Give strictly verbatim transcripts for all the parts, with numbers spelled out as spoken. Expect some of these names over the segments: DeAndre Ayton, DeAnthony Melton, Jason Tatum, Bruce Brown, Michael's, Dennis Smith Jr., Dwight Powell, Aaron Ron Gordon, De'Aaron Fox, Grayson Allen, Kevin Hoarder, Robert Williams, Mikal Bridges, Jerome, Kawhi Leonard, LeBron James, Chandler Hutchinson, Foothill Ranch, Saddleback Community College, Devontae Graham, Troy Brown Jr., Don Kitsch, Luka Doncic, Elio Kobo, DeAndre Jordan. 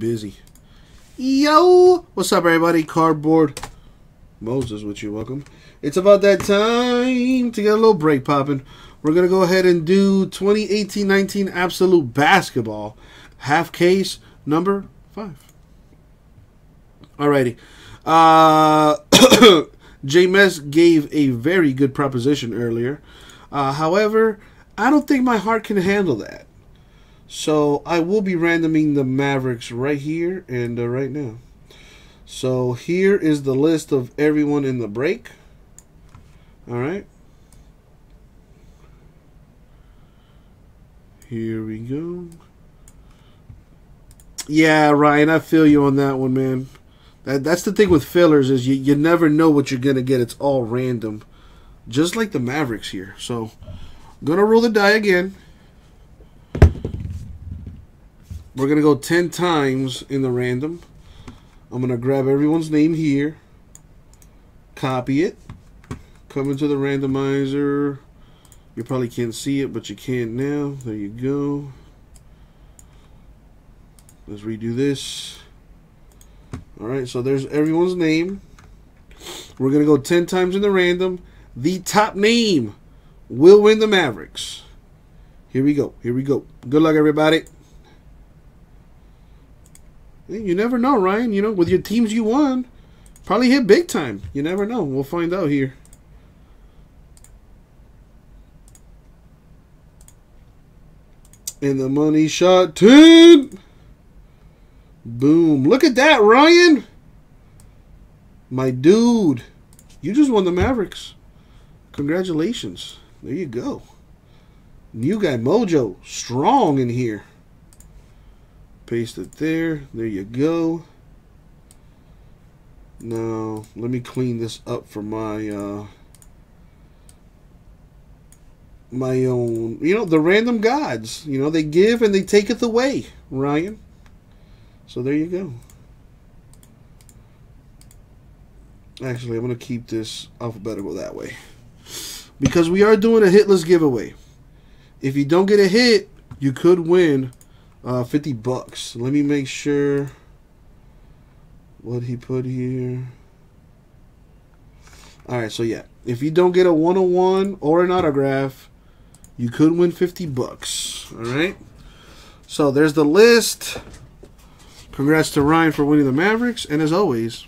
busy. Yo! What's up, everybody? Cardboard Moses with you. Welcome. It's about that time to get a little break popping. We're going to go ahead and do twenty eighteen nineteen Absolute Basketball. Half case number five. Alrighty. Uh, J-Mess gave a very good proposition earlier. Uh, however, I don't think my heart can handle that. So I will be randoming the Mavericks right here and uh, right now. So here is the list of everyone in the break. Alright. Here we go. Yeah, Ryan, I feel you on that one, man. That, that's the thing with fillers is you, you never know what you're going to get. It's all random, just like the Mavericks here. So going to roll the die again. We're going to go ten times in the random. I'm going to grab everyone's name here, copy it, come into the randomizer. You probably can't see it, but you can now. There you go. Let's redo this. Alright, so there's everyone's name. We're going to go ten times in the random. The top name will win the Mavericks. Here we go. Here we go. Good luck, everybody. You never know, Ryan. You know, with your teams you won, probably hit big time. You never know. We'll find out here. And the money shot ten. Boom. Look at that, Ryan. My dude. You just won the Mavericks. Congratulations. There you go. New guy mojo. Strong in here. Paste it there. There you go. Now, let me clean this up for my... Uh, my own, you know, the random gods, you know, they give and they taketh away, Ryan. So there you go. Actually, I'm going to keep this alphabetical that way, because we are doing a hitless giveaway. If you don't get a hit, you could win uh, fifty bucks. Let me make sure what he put here. Alright, so yeah, if you don't get a one oh one or an autograph, you could win fifty bucks. All right. So there's the list. Congrats to Ryan for winning the Mavericks. And as always,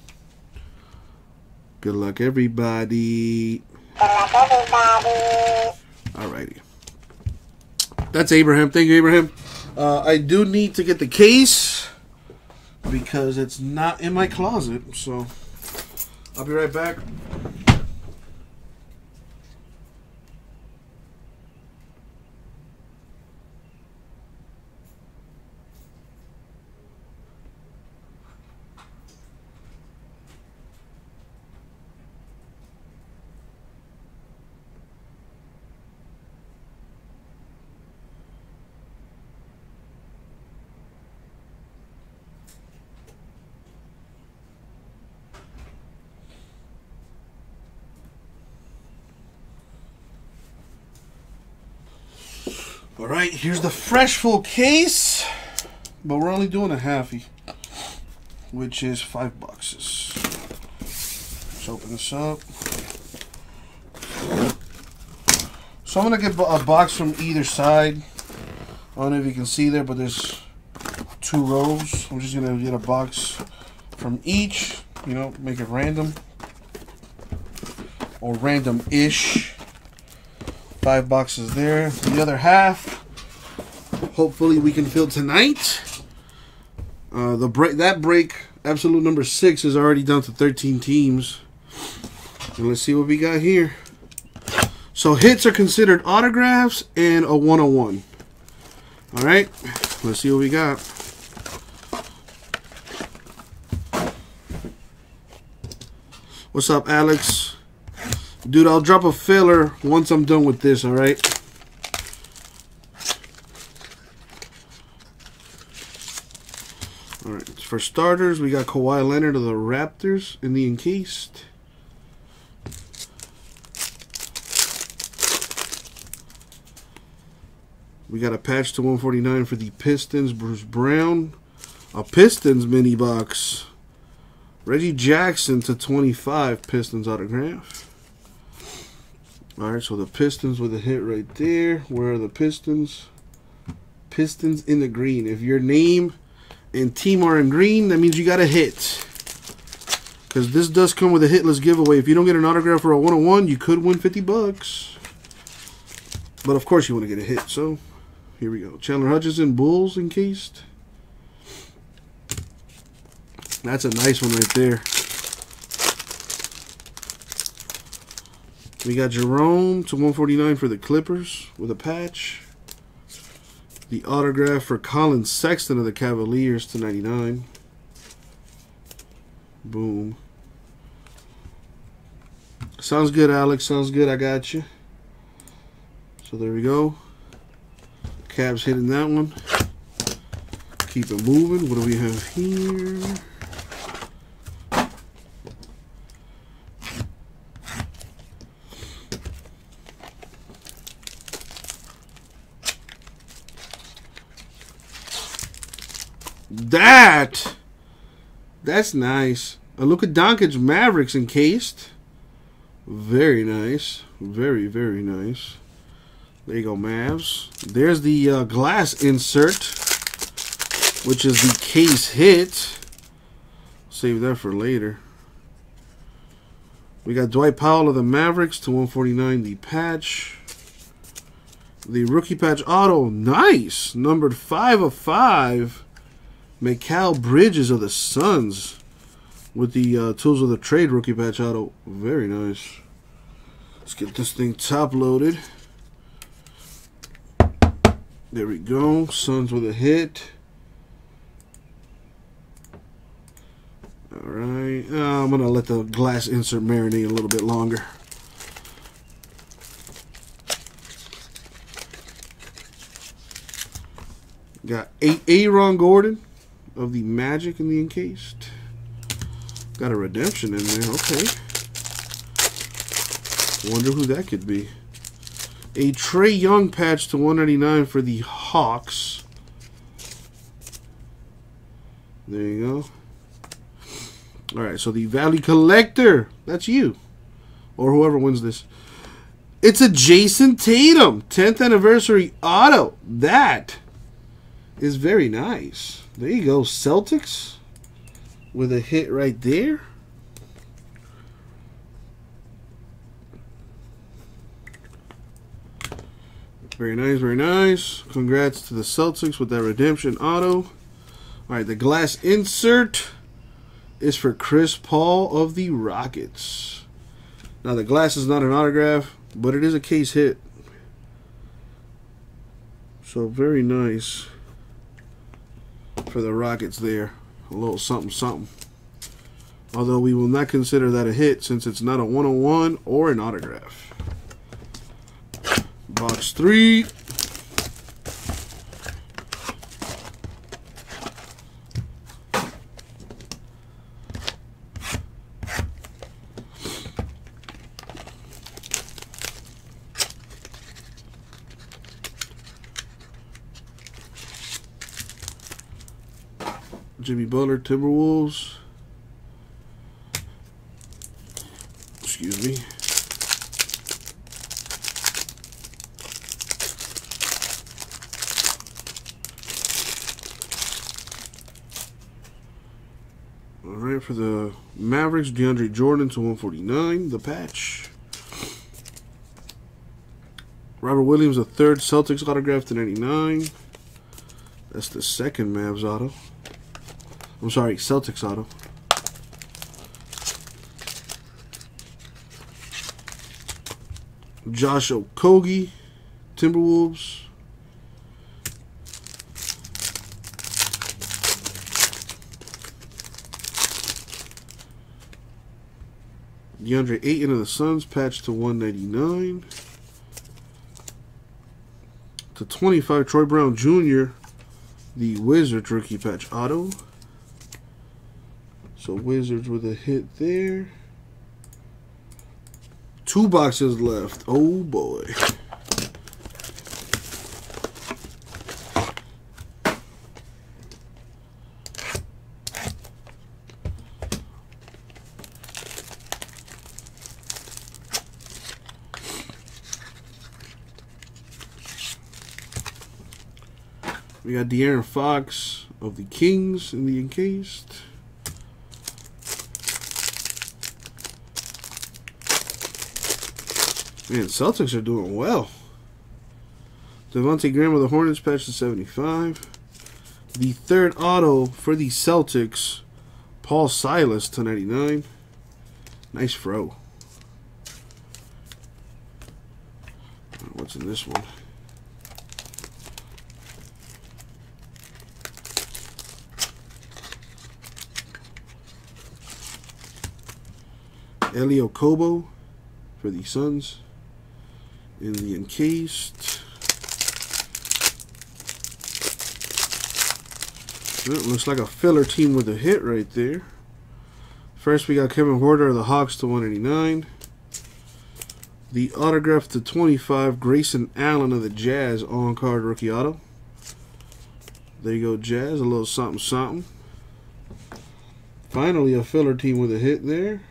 good luck, everybody. Good luck, everybody. All righty. That's Abraham. Thank you, Abraham. Uh, I do need to get the case because it's not in my closet. So I'll be right back. All right, here's the fresh full case, but we're only doing a halfie, which is five boxes. Let's open this up. So I'm gonna get a box from either side. I don't know if you can see there, but there's two rows. I'm just gonna get a box from each, you know, make it random or random-ish. Five boxes there. The other half, hopefully we can fill tonight. Uh, the break that break, absolute number six, is already down to thirteen teams. And let's see what we got here. So hits are considered autographs and a one oh one. All right, let's see what we got. What's up, Alex? Dude, I'll drop a filler once I'm done with this, all right? All right, for starters, we got Kawhi Leonard of the Raptors in the encased. We got a patch to one forty-nine for the Pistons, Bruce Brown. A Pistons mini box. Reggie Jackson to twenty-five Pistons autograph. All right, so the Pistons with a hit right there. Where are the Pistons? Pistons in the green. If your name and team are in green, that means you got a hit. Because this does come with a hitless giveaway. If you don't get an autograph or a one oh one, you could win fifty bucks. But of course you want to get a hit, so here we go. Chandler Hutchinson, Bulls encased. That's a nice one right there. We got Jerome to one forty-nine for the Clippers with a patch. The autograph for Colin Sexton of the Cavaliers to ninety-nine. Boom. Sounds good, Alex. Sounds good. I got you. So there we go. Cavs hitting that one. Keep it moving. What do we have here? That, that's nice. A Luka Doncic Mavericks encased. Very nice. Very, very nice. There you go, Mavs. There's the uh, glass insert, which is the case hit. Save that for later. We got Dwight Powell of the Mavericks to one forty-nine, the patch. The rookie patch auto. Nice. Numbered five of five. Mikal Bridges of the Suns with the uh, Tools of the Trade rookie patch auto. Very nice. Let's get this thing top-loaded. There we go. Suns with a hit. All right. Uh, I'm going to let the glass insert marinate a little bit longer. Got Aaron Ron Gordon of the Magic in the encased. Got a redemption in there. Okay. Wonder who that could be. A Trey Young patch to one ninety-nine for the Hawks. There you go. Alright, so the Valley Collector. That's you. Or whoever wins this. It's a Jason Tatum. tenth anniversary auto. That is very nice. There you go, Celtics with a hit right there. Very nice, very nice. Congrats to the Celtics with that redemption auto. All right, the glass insert is for Chris Paul of the Rockets. Now, the glass is not an autograph, but it is a case hit. So, very nice for the Rockets there. A little something, something. Although we will not consider that a hit since it's not a one oh one or an autograph. Box three. Jimmy Butler, Timberwolves. Excuse me. All right, for the Mavericks, DeAndre Jordan to one forty-nine, the patch. Robert Williams, a third Celtics autograph to ninety-nine. That's the second Mavs auto. I'm sorry, Celtics auto. Josh Okogie, Timberwolves. DeAndre Ayton of the Suns, patch to one ninety-nine. To twenty-five, Troy Brown Junior, the Wizards rookie patch auto. So Wizards with a hit there. Two boxes left. Oh boy. We got De'Aaron Fox of the Kings in the encased. Man, Celtics are doing well. Devontae Graham of the Hornets, patch to seventy-five. The third auto for the Celtics, Paul Silas to ninety-nine. Nice throw. What's in this one? Elio Kobo for the Suns in the encased. That looks like a filler team with a hit right there. First, we got Kevin Hoarder of the Hawks to one eighty-nine. The autograph to twenty-five, Grayson Allen of the Jazz on-card rookie auto. There you go, Jazz. A little something-something. Finally, a filler team with a hit there.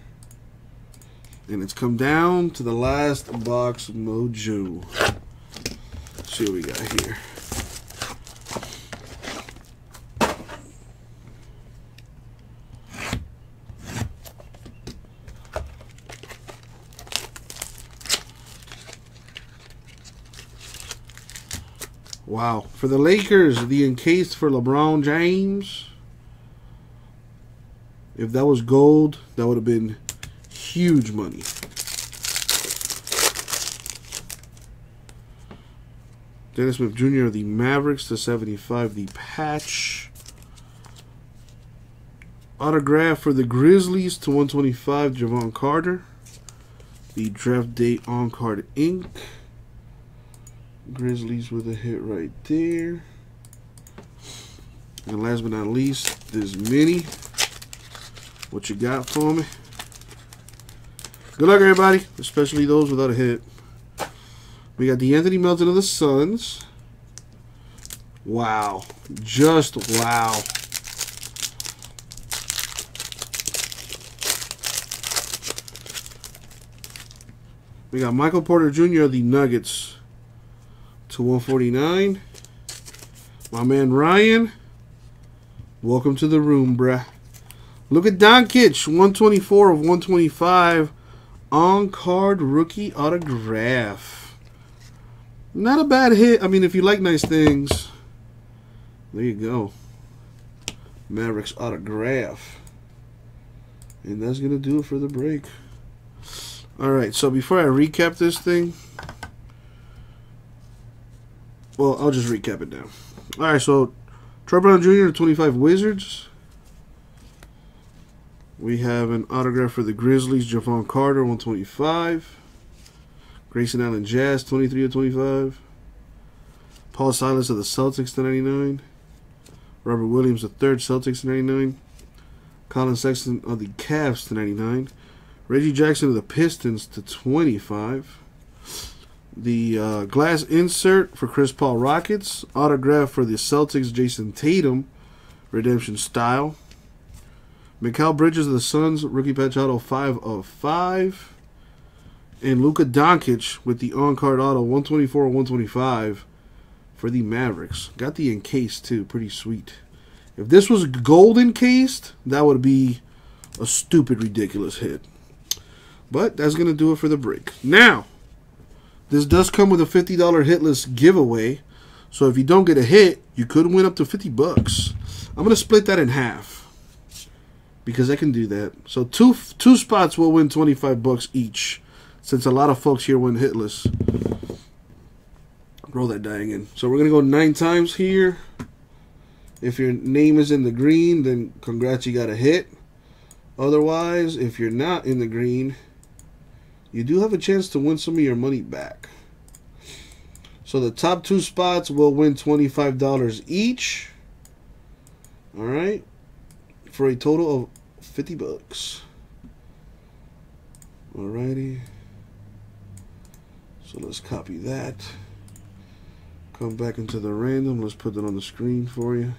And it's come down to the last box, Mojo. Let's see what we got here. Wow. For the Lakers, the encased for LeBron James. If that was gold, that would have been huge money. Dennis Smith Junior of the Mavericks to seventy-five, the patch. Autograph for the Grizzlies to one twenty-five, Javon Carter. The draft day on card ink. Grizzlies with a hit right there. And last but not least, this mini. What you got for me? Good luck, everybody, especially those without a hit. We got DeAnthony Melton of the Suns. Wow. Just wow. We got Michael Porter Junior of the Nuggets to one forty-nine. My man Ryan, welcome to the room, bruh. Look at Don Kitsch, one twenty-four of one twenty-five. On-card rookie autograph. Not a bad hit. I mean, if you like nice things, there you go. Mavericks autograph. And that's going to do it for the break. All right, so before I recap this thing, well, I'll just recap it now. All right, so Troy Brown Junior to twenty-five, Wizards. We have an autograph for the Grizzlies, Javon Carter, one twenty-five. Grayson Allen Jazz, twenty-three of twenty-five. Paul Silas of the Celtics, ninety-nine. Robert Williams, the third, Celtics, ninety-nine. Colin Sexton of the Cavs, ninety-nine. Reggie Jackson of the Pistons, to twenty-five. The uh, glass insert for Chris Paul, Rockets. Autograph for the Celtics, Jason Tatum, redemption style. Mikal Bridges of the Suns, rookie patch auto, five of five. And Luka Doncic with the on-card auto, one twenty-four of one twenty-five for the Mavericks. Got the encased, too. Pretty sweet. If this was gold encased, that would be a stupid, ridiculous hit. But that's going to do it for the break. Now, this does come with a fifty dollar hitless giveaway. So if you don't get a hit, you could win up to fifty bucks. I'm going to split that in half, because I can do that. So two two spots will win twenty-five bucks each, since a lot of folks here went hitless. Roll that die again. So we're going to go nine times here. If your name is in the green, then congrats, you got a hit. Otherwise, if you're not in the green, you do have a chance to win some of your money back. So the top two spots will win twenty-five dollars each. All right, for a total of fifty bucks. Alrighty. So let's copy that. Come back into the random. Let's put that on the screen for you.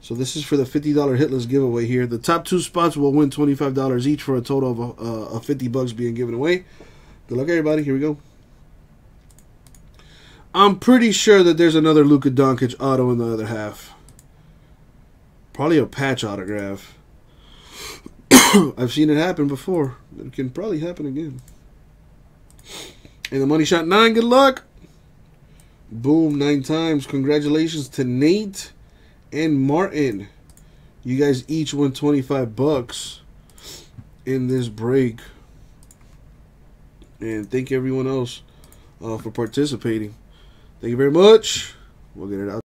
So this is for the fifty dollar hitless giveaway here. The top two spots will win twenty-five dollars each for a total of uh, of fifty bucks being given away. Good luck, everybody. Here we go. I'm pretty sure that there's another Luka Doncic auto in the other half. Probably a patch autograph. I've seen it happen before. It can probably happen again. And the money shot nine. Good luck. Boom, nine times. Congratulations to Nate and Martin. You guys each won twenty-five bucks in this break. And thank everyone else uh, for participating. Thank you very much. We'll get it out.